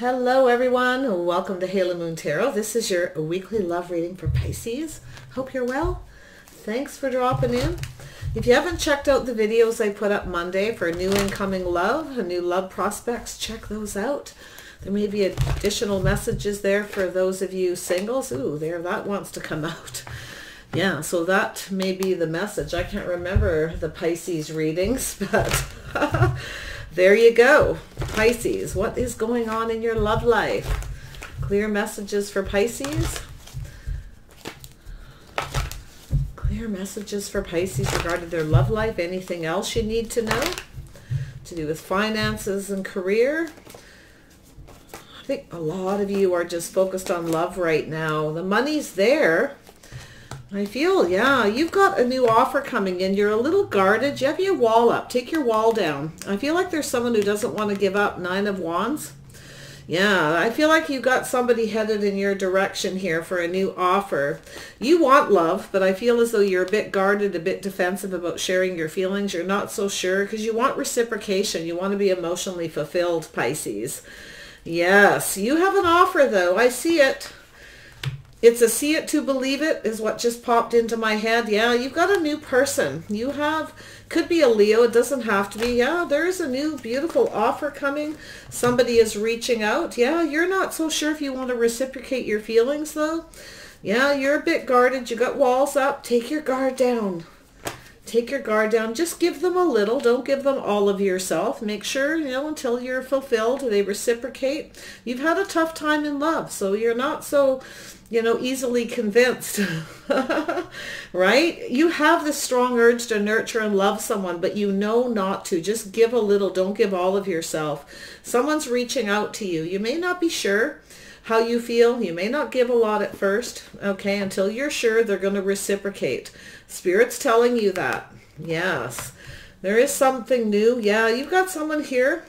Hello everyone, welcome to Halo Moon Tarot. This is your weekly love reading for Pisces. Hope you're well. Thanks for dropping in. If you haven't checked out the videos I put up Monday for new incoming love, new love prospects, check those out. There may be additional messages there for those of you singles. Ooh, there, that wants to come out. Yeah, so that may be the message. I can't remember the Pisces readings, but there you go. Pisces, what is going on in your love life? Clear messages for Pisces. Clear messages for Pisces regarding their love life. Anything else you need to know to do with finances and career? I think a lot of you are just focused on love right now. The money's there. I feel, yeah, you've got a new offer coming in. You're a little guarded. You have your wall up. Take your wall down. I feel like there's someone who doesn't want to give up. 9 of Wands. Yeah, I feel like you got somebody headed in your direction here for a new offer. You want love, but I feel as though you're a bit guarded, a bit defensive about sharing your feelings. You're not so sure because you want reciprocation. You want to be emotionally fulfilled, Pisces. Yes, you have an offer though. I see it. It's a see it to believe it is what just popped into my head. Yeah, you've got a new person. You have, could be a Leo. It doesn't have to be. Yeah, there is a new beautiful offer coming. Somebody is reaching out. Yeah, you're not so sure if you want to reciprocate your feelings though. Yeah, you're a bit guarded. You got walls up. Take your guard down. Take your guard down. Just give them a little. Don't give them all of yourself. Make sure, you know, until you're fulfilled, they reciprocate. You've had a tough time in love, so you're not so, you know, easily convinced, right? You have this strong urge to nurture and love someone, but you know not to. Just give a little. Don't give all of yourself. Someone's reaching out to you. You may not be sure how you feel. You may not give a lot at first, okay, until you're sure they're going to reciprocate. Spirit's telling you that. Yes, there is something new. Yeah, you've got someone here.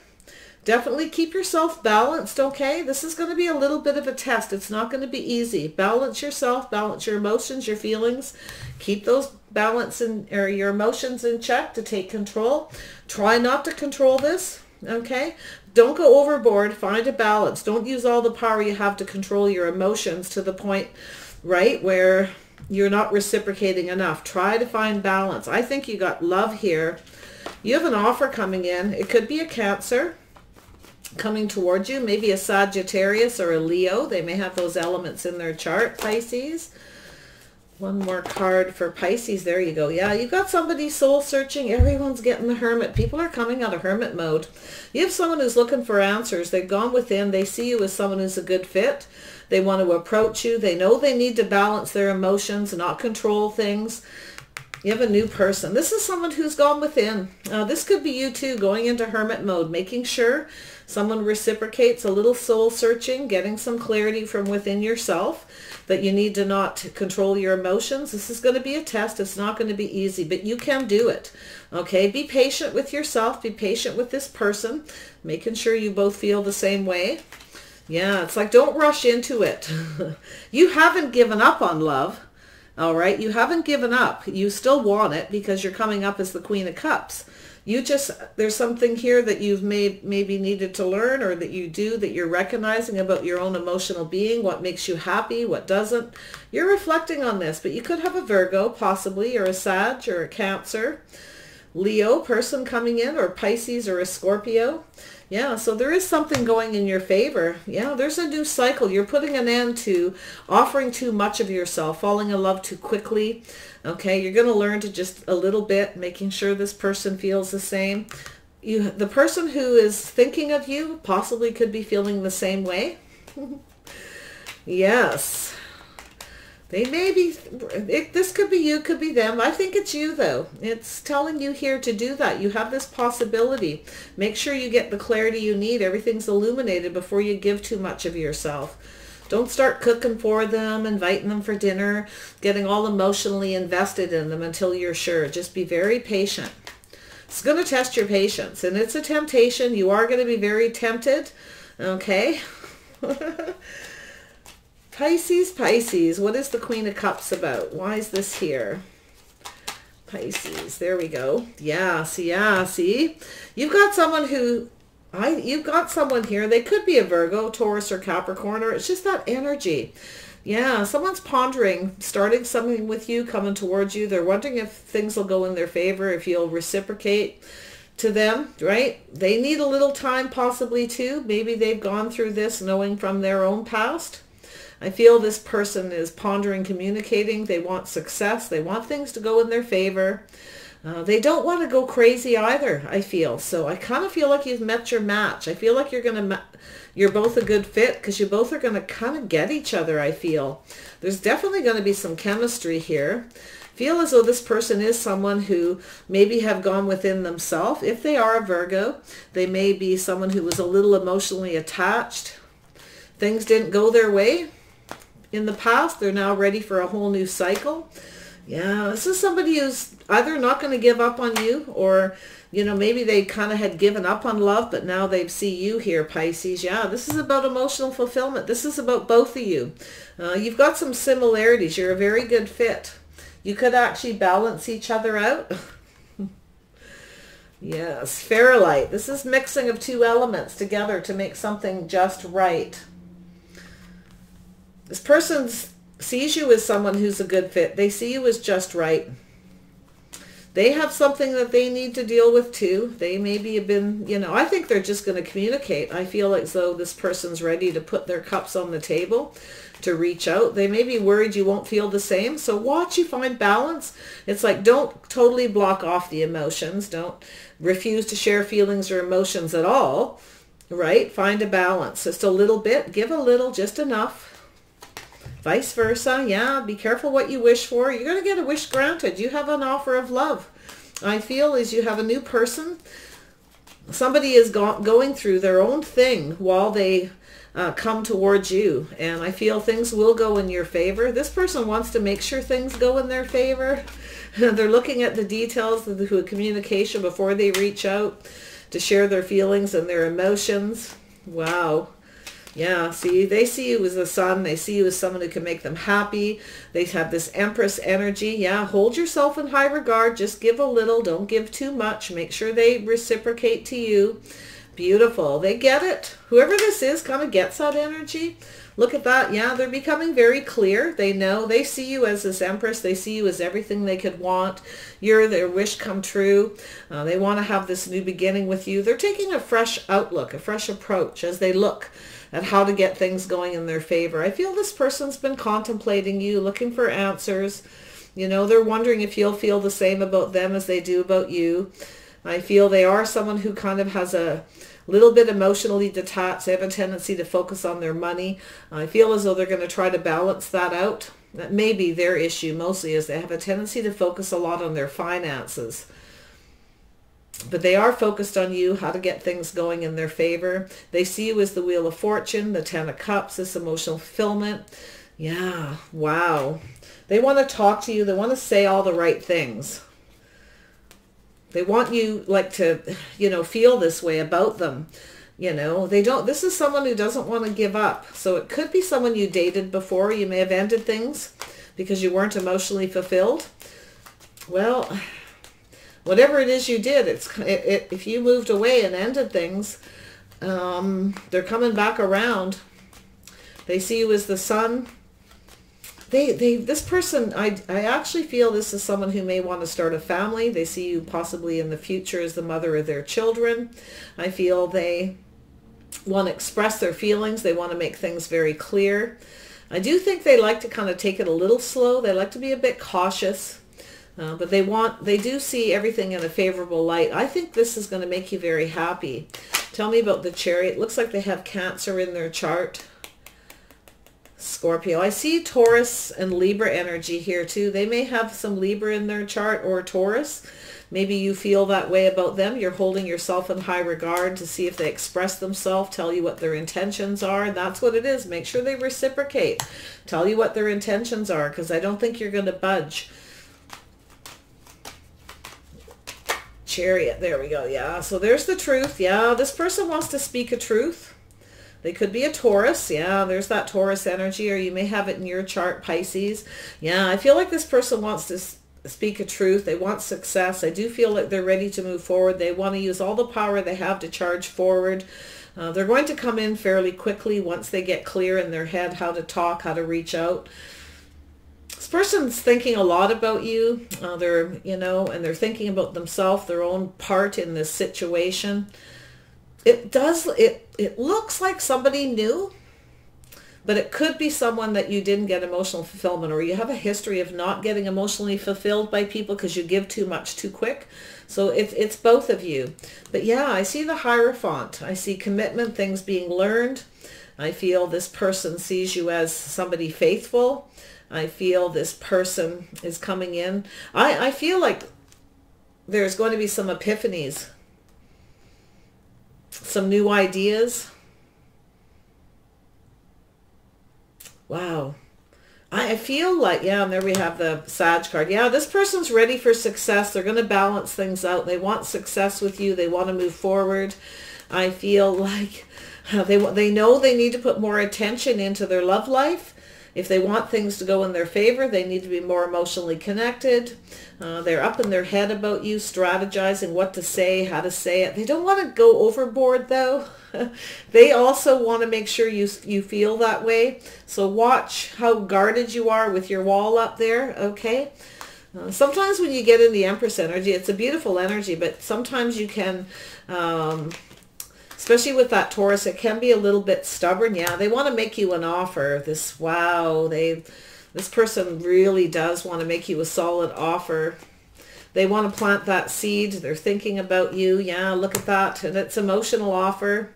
Definitely keep yourself balanced, okay? This is going to be a little bit of a test. It's not going to be easy. Balance yourself, balance your emotions, your feelings. Keep those balance or your emotions in check to take control. Try not to control this, okay? Don't go overboard. Find a balance. Don't use all the power you have to control your emotions to the point, right, where you're not reciprocating enough. Try to find balance. I think you got love here. You have an offer coming in. It could be a Cancer coming towards you, maybe a Sagittarius or a Leo. They may have those elements in their chart, Pisces. One more card for Pisces. There you go. Yeah, you've got somebody soul searching. Everyone's getting the hermit. People are coming out of hermit mode. You have someone who's looking for answers. They've gone within. They see you as someone who's a good fit. They want to approach you. They know they need to balance their emotions, not control things. You have a new person. This is someone who's gone within. This could be you too, going into hermit mode, making sure someone reciprocates, a little soul searching, getting some clarity from within yourself that you need to not control your emotions. This is going to be a test. It's not going to be easy, but you can do it. Okay, be patient with yourself. Be patient with this person, making sure you both feel the same way. Yeah, it's like don't rush into it. You haven't given up on love. All right, you haven't given up. You still want it because you're coming up as the Queen of Cups. You just, there's something here that you've maybe needed to learn, or that you do, that you're recognizing about your own emotional being, what makes you happy, what doesn't. You're reflecting on this, but you could have a Virgo possibly, or a Sag, or a Cancer, Leo person coming in, or Pisces, or a Scorpio. Yeah, so there is something going in your favor. Yeah, there's a new cycle. You're putting an end to offering too much of yourself, falling in love too quickly. Okay, you're going to learn to just a little bit, making sure this person feels the same. You, the person who is thinking of you possibly could be feeling the same way. Yes. They may be, this could be you, could be them. I think it's you though. It's telling you here to do that. You have this possibility. Make sure you get the clarity you need. Everything's illuminated before you give too much of yourself. Don't start cooking for them, inviting them for dinner, getting all emotionally invested in them until you're sure. Just be very patient. It's going to test your patience, and it's a temptation. You are going to be very tempted, okay? Pisces, Pisces, what is the Queen of Cups about? Why is this here? Pisces, there we go. Yeah, see, you've got someone who You've got someone here. They could be a Virgo, Taurus, or Capricorn, or it's just that energy. Yeah, someone's pondering, starting something with you, coming towards you. They're wondering if things will go in their favor, if you'll reciprocate to them, right? They need a little time possibly too. Maybe they've gone through this knowing from their own past. I feel this person is pondering, communicating. They want success. They want things to go in their favor. They don't want to go crazy either, I feel. So I kind of feel like you've met your match. I feel like you're both a good fit because you both are going to kind of get each other, I feel. There's definitely going to be some chemistry here. Feel as though this person is someone who maybe have gone within themselves. If they are a Virgo, they may be someone who was a little emotionally attached. Things didn't go their way in the past. They're now ready for a whole new cycle. Yeah, this is somebody who's either not going to give up on you or, you know, maybe they kind of had given up on love, but now they see you here, Pisces. Yeah, this is about emotional fulfillment. This is about both of you. You've got some similarities. You're a very good fit. You could actually balance each other out. Yes, Fairlight. This is mixing of two elements together to make something just right. This person's sees you as someone who's a good fit. They see you as just right. They have something that they need to deal with too. They maybe have been, you know, I think they're just going to communicate. I feel as though this person's ready to put their cups on the table, to reach out. They may be worried you won't feel the same. So watch, you find balance. It's like, don't totally block off the emotions. Don't refuse to share feelings or emotions at all, right? Find a balance. Just a little bit, give a little, just enough. Vice versa. Yeah, be careful what you wish for. You're going to get a wish granted. You have an offer of love. I feel as you have a new person. Somebody is going through their own thing while they come towards you. And I feel things will go in your favor. This person wants to make sure things go in their favor. They're looking at the details of the communication before they reach out to share their feelings and their emotions. Wow. Yeah, see, they see you as the sun. They see you as someone who can make them happy. They have this Empress energy. Yeah, hold yourself in high regard. Just give a little. Don't give too much. Make sure they reciprocate to you. Beautiful. They get it. Whoever this is kind of gets that energy. Look at that. Yeah, they're becoming very clear. They know. They see you as this Empress. They see you as everything they could want. You're their wish come true. They want to have this new beginning with you. They're taking a fresh outlook, a fresh approach as they look at how to get things going in their favor. I feel this person's been contemplating you, looking for answers. You know, they're wondering if you'll feel the same about them as they do about you. I feel they are someone who kind of has a little bit emotionally detached. They have a tendency to focus on their money. I feel as though they're going to try to balance that out. That may be their issue mostly, is they have a tendency to focus a lot on their finances. But they are focused on you, how to get things going in their favor. They see you as the Wheel of Fortune, the Ten of Cups, this emotional fulfillment. Yeah, wow. They want to talk to you. They want to say all the right things. They want you, like, to, you know, feel this way about them. You know, they don't, this is someone who doesn't want to give up. So it could be someone you dated before. You may have ended things because you weren't emotionally fulfilled. Well, whatever it is you did, if you moved away and ended things, they're coming back around. They see you as the sun. This person, I actually feel this is someone who may want to start a family. They see you possibly in the future as the mother of their children. I feel they want to express their feelings. They want to make things very clear. I do think they like to kind of take it a little slow. They like to be a bit cautious. But they do see everything in a favorable light. I think this is going to make you very happy. Tell me about the Chariot. Looks like they have Cancer in their chart. Scorpio. I see Taurus and Libra energy here too. They may have some Libra in their chart or Taurus. Maybe you feel that way about them. You're holding yourself in high regard to see if they express themselves, tell you what their intentions are. That's what it is. Make sure they reciprocate. Tell you what their intentions are, because I don't think you're going to budge. Chariot, there we go. Yeah, so there's the truth. Yeah, this person wants to speak a truth. They could be a Taurus. Yeah, there's that Taurus energy, or you may have it in your chart, Pisces. Yeah, I feel like this person wants to speak a truth. They want success. I do feel that they're ready to move forward. They want to use all the power they have to charge forward. They're going to come in fairly quickly once they get clear in their head how to talk, how to reach out. This person's thinking a lot about you. They're thinking about themselves, their own part in this situation. It looks like somebody new, but it could be someone that you didn't get emotional fulfillment, or you have a history of not getting emotionally fulfilled by people because you give too much too quick. So it's both of you. But yeah, I see the Hierophant. I see commitment, things being learned. I feel this person sees you as somebody faithful. I feel this person is coming in. I feel like there's going to be some epiphanies, some new ideas. Wow. I feel like, yeah, and there we have the Sag card. Yeah, this person's ready for success. They're going to balance things out. They want success with you. They want to move forward. I feel like they know they need to put more attention into their love life. If they want things to go in their favor, they need to be more emotionally connected. They're up in their head about you, strategizing what to say, how to say it. They don't want to go overboard, though. They also want to make sure you feel that way. So watch how guarded you are with your wall up there, okay? Sometimes when you get in the Empress energy, it's a beautiful energy, but sometimes you can... especially with that Taurus, it can be a little bit stubborn. Yeah, they want to make you an offer. This person really does want to make you a solid offer. They want to plant that seed. They're thinking about you. Yeah, look at that. And it's an emotional offer.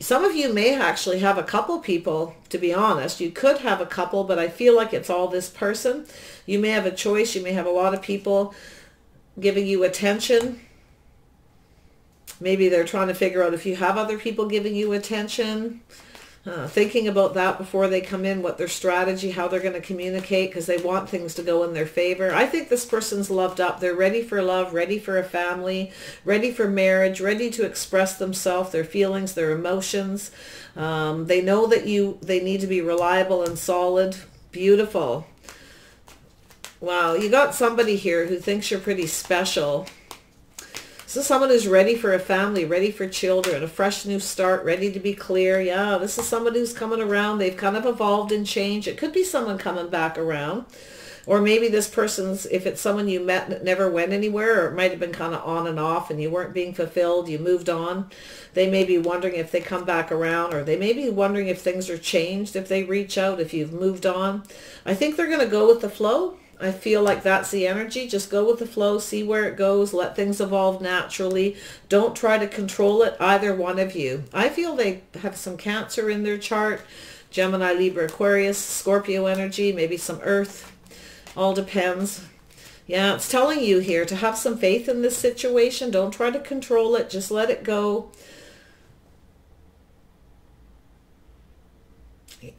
Some of you may actually have a couple people, to be honest. You could have a couple, but I feel like it's all this person. You may have a choice. You may have a lot of people giving you attention. Maybe they're trying to figure out if you have other people giving you attention, thinking about that before they come in, what their strategy, how they're going to communicate, because they want things to go in their favor. I think this person's loved up. They're ready for love, ready for a family, ready for marriage, ready to express themselves, their feelings, their emotions. They know that they need to be reliable and solid. Beautiful. Wow, you got somebody here who thinks you're pretty special. This is someone who's ready for a family, ready for children, a fresh new start, ready to be clear. Yeah, this is someone who's coming around. They've kind of evolved and changed. It could be someone coming back around. Or maybe this person's, if it's someone you met that never went anywhere, or it might have been kind of on and off and you weren't being fulfilled, you moved on. They may be wondering if they come back around, or they may be wondering if things are changed, if they reach out, if you've moved on. I think they're going to go with the flow. I feel like that's the energy. Just go with the flow, see where it goes, let things evolve naturally. Don't try to control it, either one of you. I feel they have some Cancer in their chart, Gemini, Libra, Aquarius, Scorpio energy, maybe some Earth. All depends. Yeah, it's telling you here to have some faith in this situation. Don't try to control it, just let it go.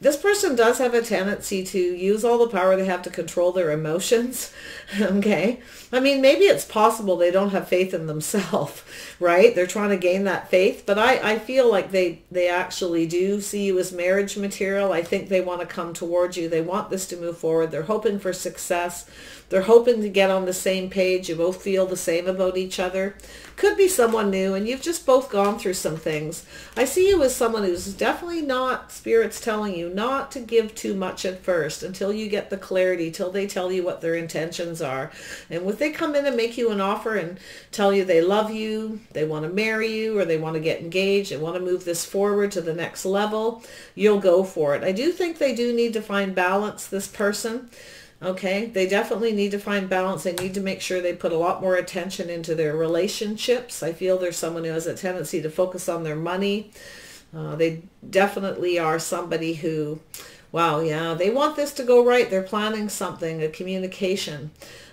This person does have a tendency to use all the power they have to control their emotions, okay? I mean, maybe it's possible they don't have faith in themselves, right? They're trying to gain that faith, but I feel like they actually do see you as marriage material. I think they want to come towards you. They want this to move forward. They're hoping for success. They're hoping to get on the same page. You both feel the same about each other. Could be someone new, and you've just both gone through some things. I see you as someone who's definitely not, Spirit's telling you not to give too much at first until you get the clarity, till they tell you what their intentions are. And when they come in and make you an offer and tell you they love you, they want to marry you, or they want to get engaged, they want to move this forward to the next level, you'll go for it. I do think they do need to find balance, this person. Okay, they definitely need to find balance. They need to make sure they put a lot more attention into their relationships. I feel there's someone who has a tendency to focus on their money. They definitely are somebody who, wow, yeah, they want this to go right. They're planning something, a communication.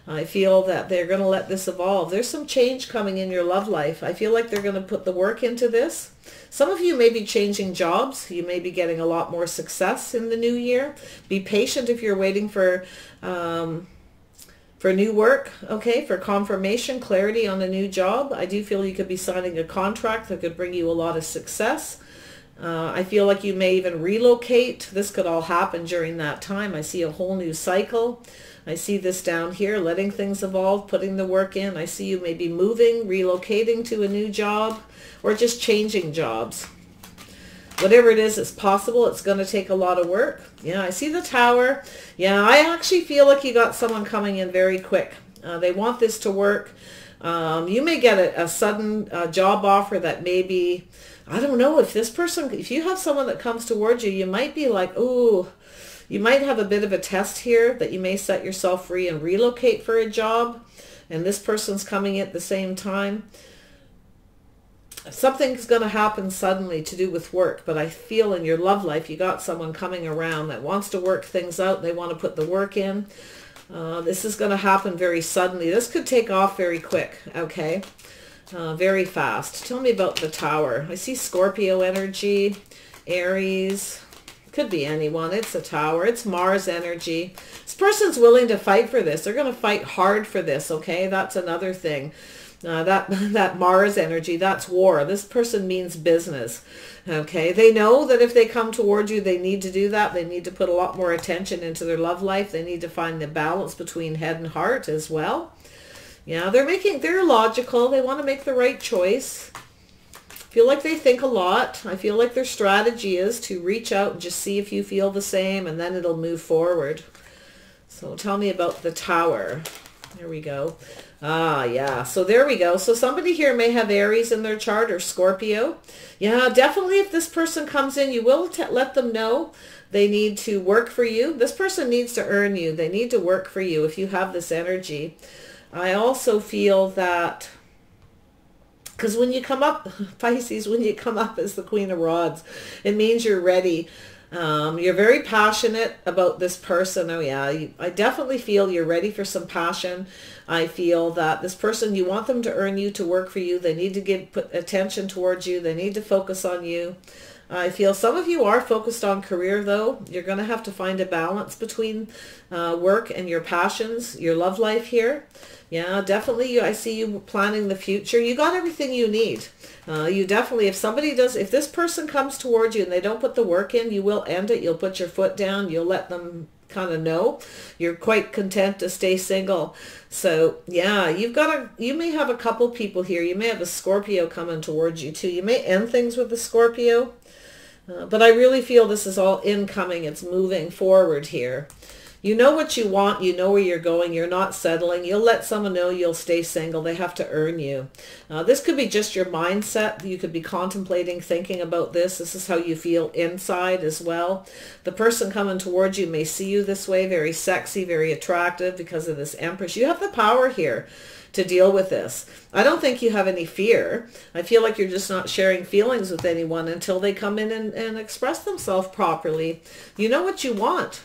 I feel that they're going to let this evolve. There's some change coming in your love life. I feel like they're going to put the work into this. Some of you may be changing jobs. You may be getting a lot more success in the new year. Be patient if you're waiting for new work, okay, for confirmation, clarity on a new job. I do feel you could be signing a contract that could bring you a lot of success. I feel like you may even relocate. This could all happen during that time. I see a whole new cycle. I see this down here, letting things evolve, putting the work in. I see you maybe moving, relocating to a new job, or just changing jobs. Whatever it is, it's possible. It's going to take a lot of work. Yeah, I see the Tower. Yeah, I actually feel like you got someone coming in very quick. They want this to work. You may get a sudden job offer that maybe, I don't know, if this person, if you have someone that comes towards you, you might be like, ooh, you might have a bit of a test here that you may set yourself free and relocate for a job. And this person's coming at the same time. Something's going to happen suddenly to do with work, but I feel in your love life, you got someone coming around that wants to work things out. They want to put the work in. This is going to happen very suddenly. This could take off very quick, okay? Very fast. Tell me about the Tower. I see Scorpio energy, Aries. Could be anyone. It's a Tower. It's Mars energy. This person's willing to fight for this. They're going to fight hard for this, okay? That's another thing. That Mars energy, that's war. This person means business, okay? They know that if they come toward you, they need to do that. They need to put a lot more attention into their love life. They need to find the balance between head and heart as well. Yeah, they're logical. They want to make the right choice. I feel like they think a lot. I feel like their strategy is to reach out and just see if you feel the same, and then it'll move forward. So tell me about the Tower. There we go. Ah, yeah. So there we go. So somebody here may have Aries in their chart or Scorpio. Yeah, definitely if this person comes in, you will let them know they need to work for you. This person needs to earn you. They need to work for you if you have this energy. I also feel that, because when you come up, Pisces, when you come up as the Queen of Rods, it means you're ready. You're very passionate about this person. Oh yeah, I definitely feel you're ready for some passion. I feel that this person, you want them to earn you, to work for you. They need to put attention towards you. They need to focus on you. I feel some of you are focused on career though. You're going to have to find a balance between work and your passions, your love life here. Yeah, definitely. I see you planning the future. You got everything you need. You definitely, if this person comes towards you and they don't put the work in, you will end it. You'll put your foot down. You'll let them kind of know. You're quite content to stay single. So yeah, you may have a couple people here. You may have a Scorpio coming towards you too. You may end things with a Scorpio, but I really feel this is all incoming. It's moving forward here. You know what you want. You know where you're going. You're not settling. You'll let someone know you'll stay single. They have to earn you. This could be just your mindset. You could be contemplating, thinking about this. This is how you feel inside as well. The person coming towards you may see you this way, very sexy, very attractive because of this Empress. You have the power here to deal with this. I don't think you have any fear. I feel like you're just not sharing feelings with anyone until they come in and express themselves properly. You know what you want.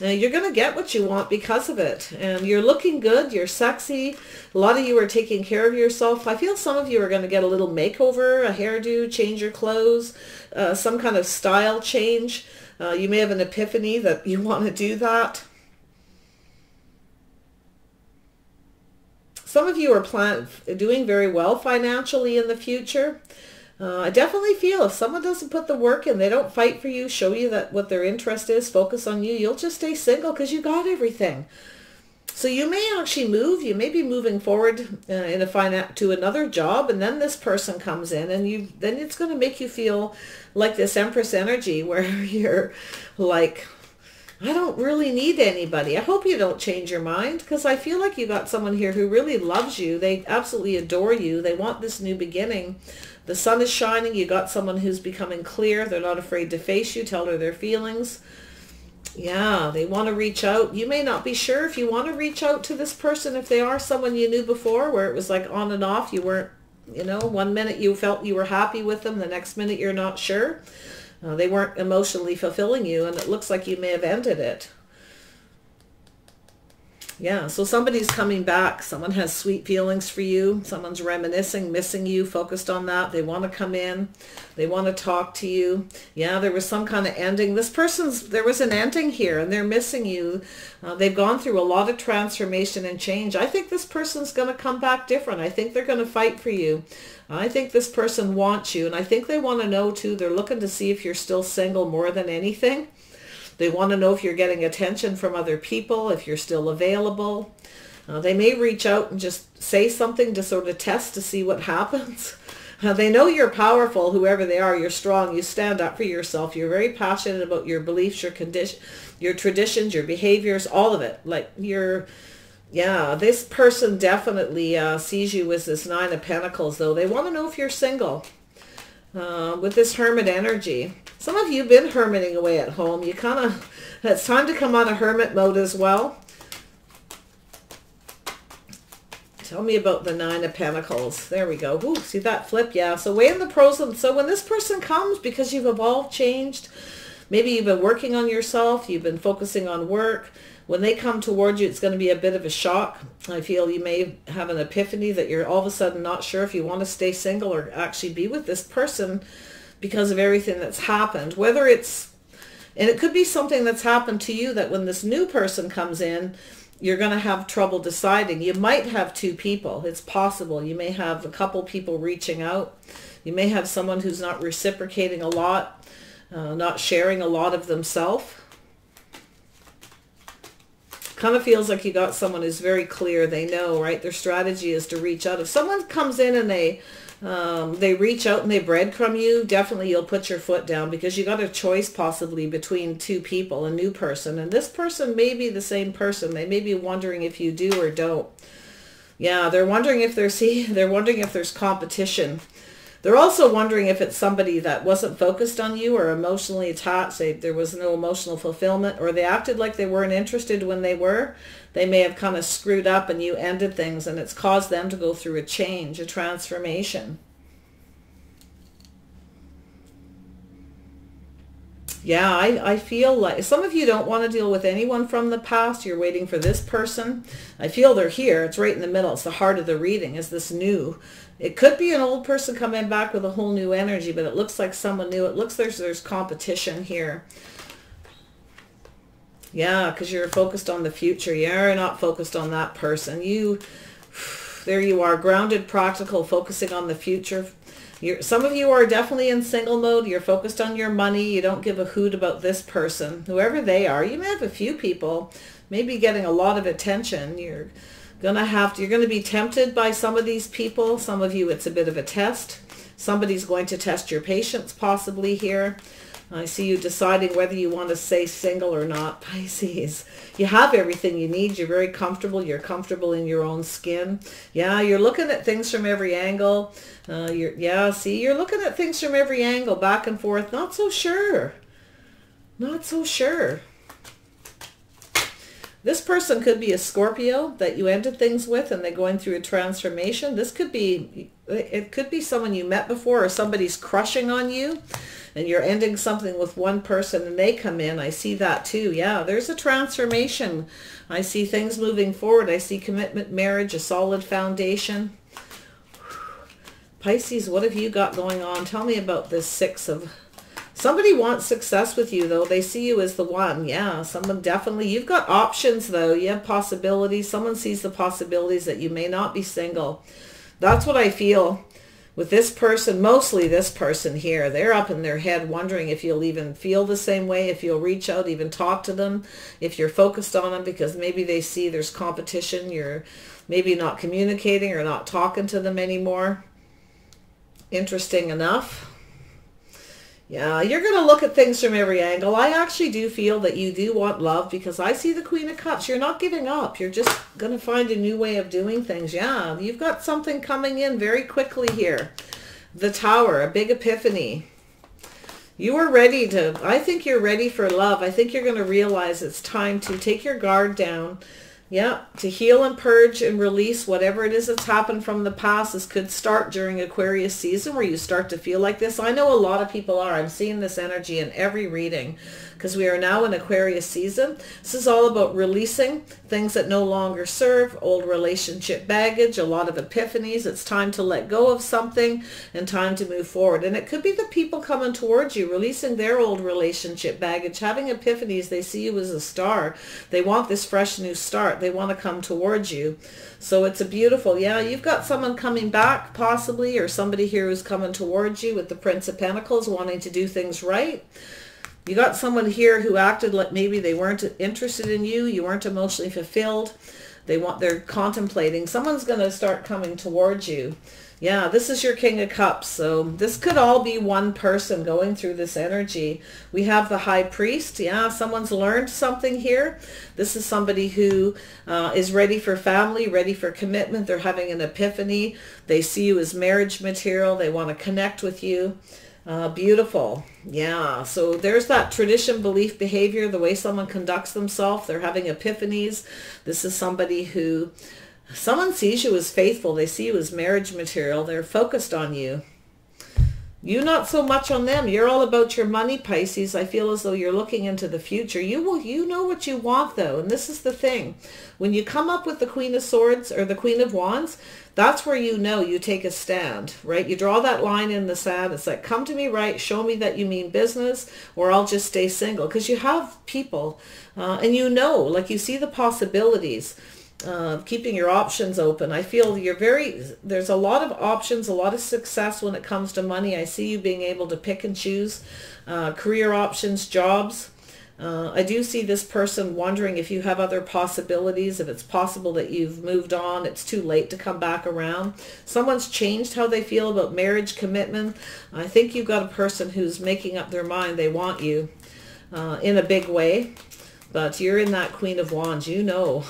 Now you're going to get what you want because of it. And you're looking good. You're sexy. A lot of you are taking care of yourself. I feel some of you are going to get a little makeover, a hairdo, change your clothes, some kind of style change. You may have an epiphany that you want to do that. Some of you are doing very well financially in the future. I definitely feel if someone doesn't put the work in, they don't fight for you, show you that what their interest is, focus on you, you'll just stay single because you got everything. So you may actually move. You may be moving forward to another job, and then this person comes in, and then it's going to make you feel like this Empress energy where you're like, I don't really need anybody. I hope you don't change your mind because I feel like you got someone here who really loves you. They absolutely adore you. They want this new beginning. The sun is shining. You got someone who's becoming clear. They're not afraid to face you, tell her their feelings. Yeah, they want to reach out. You may not be sure if you want to reach out to this person, if they are someone you knew before, where it was like on and off. You weren't, you know, one minute you felt you were happy with them, the next minute you're not sure. They weren't emotionally fulfilling you, and it looks like you may have ended it. Yeah, so somebody's coming back. Someone has sweet feelings for you. Someone's reminiscing, missing you, focused on that. They want to come in. They want to talk to you. Yeah, there was some kind of ending. There was an ending here and they're missing you. They've gone through a lot of transformation and change. I think this person's going to come back different. I think they're going to fight for you. I think this person wants you. And I think they want to know too. They're looking to see if you're still single more than anything. They want to know if you're getting attention from other people, if you're still available. They may reach out and just say something to sort of test to see what happens. They know you're powerful, whoever they are. You're strong. You stand up for yourself. You're very passionate about your beliefs, your condition, your traditions, your behaviors, all of it. Like you're, yeah, this person definitely sees you as this Nine of Pentacles, though. They want to know if you're single with this hermit energy. Some of you have been hermiting away at home. You kind of, it's time to come out of hermit mode as well. Tell me about the Nine of Pentacles. There we go. Ooh, see that flip? Yeah. So weigh in the pros. And so when this person comes, because you've evolved, changed, maybe you've been working on yourself, you've been focusing on work. When they come towards you, it's going to be a bit of a shock. I feel you may have an epiphany that you're all of a sudden not sure if you want to stay single or actually be with this person, because of everything that's happened, whether it's, and it could be something that's happened to you that when this new person comes in, you're going to have trouble deciding. You might have two people. It's possible. You may have a couple people reaching out. You may have someone who's not reciprocating a lot, not sharing a lot of themselves. Kind of feels like you got someone who's very clear. They know, right? Their strategy is to reach out. If someone comes in and they reach out and they breadcrumb you, definitely you'll put your foot down, because you got a choice possibly between two people, a new person, and this person may be the same person. They may be wondering if you do or don't. Yeah, they're wondering if they're wondering if there's competition. They're also wondering if it's somebody that wasn't focused on you or emotionally attached. There was no emotional fulfillment, or they acted like they weren't interested when they were. They may have kind of screwed up and you ended things, and it's caused them to go through a change, a transformation. Yeah, I feel like some of you don't want to deal with anyone from the past. You're waiting for this person. I feel they're here. It's right in the middle. It's the heart of the reading, is this new. It could be an old person coming back with a whole new energy, but it looks like someone new. It looks there's competition here. Yeah, because you're focused on the future. You're not focused on that person. There you are, grounded, practical, focusing on the future. Some of you are definitely in single mode. You're focused on your money. You don't give a hoot about this person, whoever they are. You may have a few people, maybe getting a lot of attention. You're going to be tempted by some of these people. Some of you, it's a bit of a test. Somebody's going to test your patience possibly here. I see you deciding whether you want to stay single or not, Pisces. You have everything you need. You're very comfortable. You're comfortable in your own skin. Yeah, you're looking at things from every angle. You're looking at things from every angle, back and forth. Not so sure. Not so sure. This person could be a Scorpio that you ended things with and they're going through a transformation. This could be, it could be someone you met before, or somebody's crushing on you and you're ending something with one person and they come in. I see that too. Yeah, there's a transformation. I see things moving forward. I see commitment, marriage, a solid foundation. Pisces, what have you got going on? Tell me about this Six of... Somebody wants success with you, though. They see you as the one. Yeah, someone definitely. You've got options, though. You have possibilities. Someone sees the possibilities that you may not be single. That's what I feel with this person, mostly this person here. They're up in their head wondering if you'll even feel the same way, if you'll reach out, even talk to them, if you're focused on them, because maybe they see there's competition. You're maybe not communicating or not talking to them anymore. Interesting enough. Yeah, you're going to look at things from every angle. I actually do feel that you do want love, because I see the Queen of Cups. You're not giving up. You're just going to find a new way of doing things. Yeah, you've got something coming in very quickly here. The Tower, a big epiphany. You are ready to, I think you're ready for love. I think you're going to realize it's time to take your guard down. Yeah, to heal and purge and release whatever it is that's happened from the past. This could start during Aquarius season where you start to feel like this. I know a lot of people are. I'm seeing this energy in every reading because we are now in Aquarius season. This is all about releasing things that no longer serve, old relationship baggage, a lot of epiphanies. It's time to let go of something and time to move forward. And it could be the people coming towards you, releasing their old relationship baggage, having epiphanies. They see you as a star. They want this fresh new start. They want to come towards you. So it's a beautiful, yeah, you've got someone coming back possibly, or somebody here who's coming towards you with the Prince of Pentacles wanting to do things right. You got someone here who acted like maybe they weren't interested in you, you weren't emotionally fulfilled. They're contemplating. Someone's going to start coming towards you. Yeah, this is your King of Cups. So this could all be one person going through this energy. We have the High Priest. Yeah, someone's learned something here. This is somebody who is ready for family, ready for commitment. They're having an epiphany. They see you as marriage material. They want to connect with you. Beautiful. Yeah, so there's that tradition, belief, behavior, the way someone conducts themselves. They're having epiphanies. This is somebody who... Someone sees you as faithful. They see you as marriage material. They're focused on you. You not so much on them. You're all about your money, Pisces. I feel as though you're looking into the future. You know what you want, though. And this is the thing. When you come up with the Queen of Swords or the Queen of Wands, that's where you know you take a stand, right? You draw that line in the sand. It's like, come to me right, show me that you mean business, or I'll just stay single. Because you have people, and you know, like you see the possibilities. Keeping your options open. I feel you're there's a lot of options, a lot of success when it comes to money. I see you being able to pick and choose career options, jobs. I do see this person wondering if you have other possibilities, if it's possible that you've moved on, it's too late to come back around. Someone's changed how they feel about marriage, commitment. I think you've got a person who's making up their mind they want you in a big way, but you're in that Queen of Wands, you know.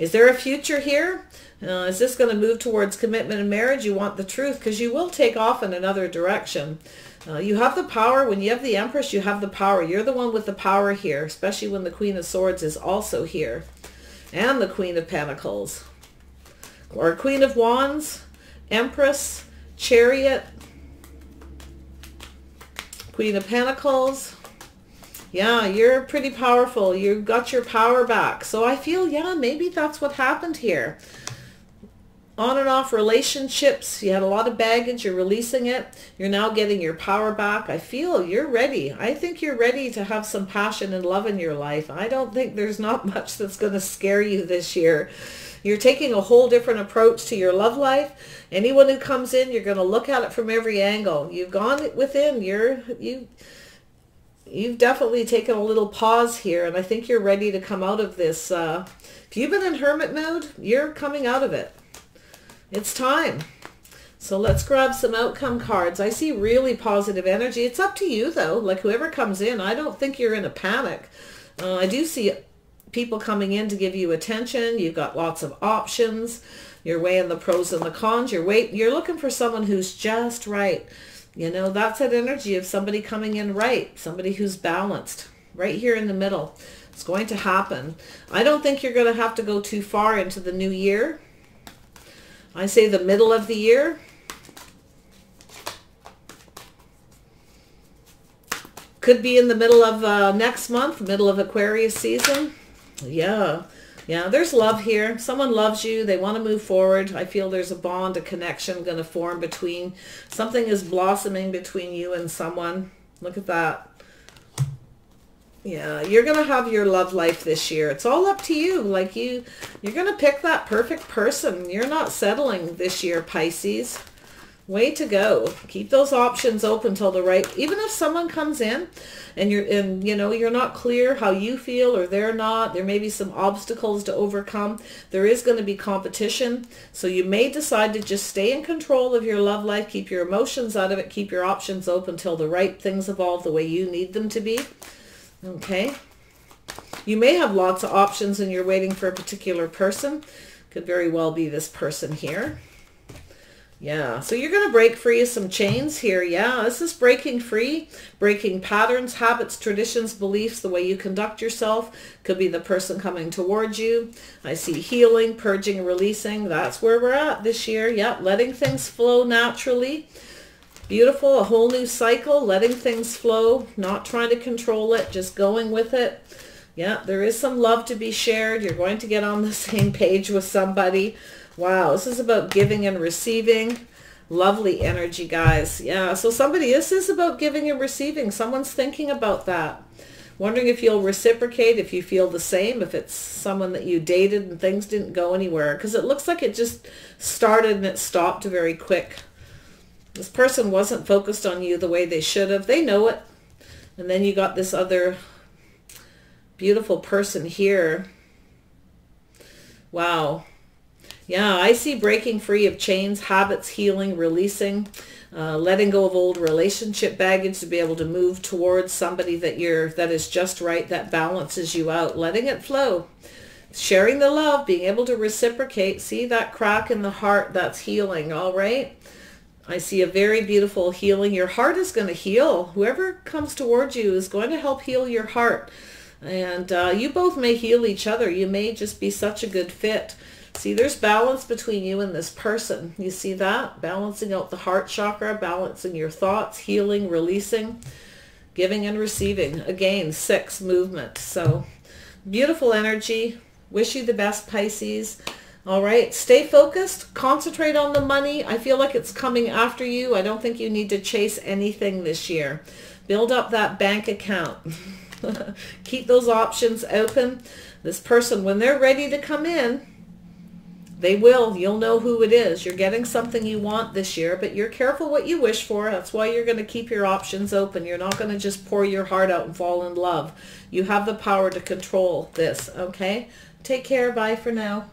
Is there a future here? Is this going to move towards commitment and marriage? You want the truth because you will take off in another direction. You have the power. When you have the Empress, you have the power. You're the one with the power here, especially when the Queen of Swords is also here. And the Queen of Pentacles. Or Queen of Wands, Empress, Chariot, Queen of Pentacles. Yeah, you're pretty powerful. You've got your power back. So I feel, yeah, maybe that's what happened here. On and off relationships. You had a lot of baggage. You're releasing it. You're now getting your power back. I feel you're ready. I think you're ready to have some passion and love in your life. I don't think there's not much that's going to scare you this year. You're taking a whole different approach to your love life. Anyone who comes in, you're going to look at it from every angle. You've gone within. You've definitely taken a little pause here, and I think you're ready to come out of this. If you've been in hermit mode, you're coming out of it. It's time. So let's grab some outcome cards. I see really positive energy. It's up to you, though. Like, whoever comes in, I don't think you're in a panic. I do see people coming in to give you attention. You've got lots of options. You're weighing the pros and the cons. You're looking for someone who's just right. You know, that's that energy of somebody coming in right, somebody who's balanced, right here in the middle. It's going to happen. I don't think you're going to have to go too far into the new year. I say the middle of the year. Could be in the middle of next month, middle of Aquarius season. Yeah. Yeah, there's love here. Someone loves you. They want to move forward. I feel there's a bond, a connection going to form between, something is blossoming between you and someone. Look at that. Yeah, you're going to have your love life this year. It's all up to you. Like, you're going to pick that perfect person. You're not settling this year, Pisces. Way to go. Keep those options open till the right. Even if someone comes in and you're not clear how you feel, or they're not, there may be some obstacles to overcome. There is going to be competition. So you may decide to just stay in control of your love life, keep your emotions out of it, keep your options open till the right things evolve the way you need them to be. Okay. You may have lots of options and you're waiting for a particular person. Could very well be this person here. Yeah, so you're going to break free of some chains here. Yeah, this is breaking free, breaking patterns, habits, traditions, beliefs, the way you conduct yourself. Could be the person coming towards you. I see healing, purging, releasing. That's where we're at this year. Yep, letting things flow naturally. Beautiful, a whole new cycle, letting things flow, not trying to control it, just going with it. Yeah, there is some love to be shared. You're going to get on the same page with somebody. Wow, this is about giving and receiving. Lovely energy, guys. Yeah, so somebody, this is about giving and receiving. Someone's thinking about that. Wondering if you'll reciprocate, if you feel the same, if it's someone that you dated and things didn't go anywhere. Because it looks like it just started and it stopped very quick. This person wasn't focused on you the way they should have. They know it. And then you got this other beautiful person here. Wow. Yeah, I see breaking free of chains, habits, healing, releasing, letting go of old relationship baggage to be able to move towards somebody that is just right, that balances you out, letting it flow, sharing the love, being able to reciprocate. See that crack in the heart? That's healing, all right? I see a very beautiful healing. Your heart is going to heal. Whoever comes towards you is going to help heal your heart. And you both may heal each other. You may just be such a good fit. See, there's balance between you and this person. You see that? Balancing out the heart chakra, balancing your thoughts, healing, releasing, giving and receiving. Again, 6 movement. So beautiful energy. Wish you the best, Pisces. All right, stay focused. Concentrate on the money. I feel like it's coming after you. I don't think you need to chase anything this year. Build up that bank account. Keep those options open. This person, when they're ready to come in, they will. You'll know who it is. You're getting something you want this year, but you're careful what you wish for. That's why you're going to keep your options open. You're not going to just pour your heart out and fall in love. You have the power to control this, okay? Take care. Bye for now.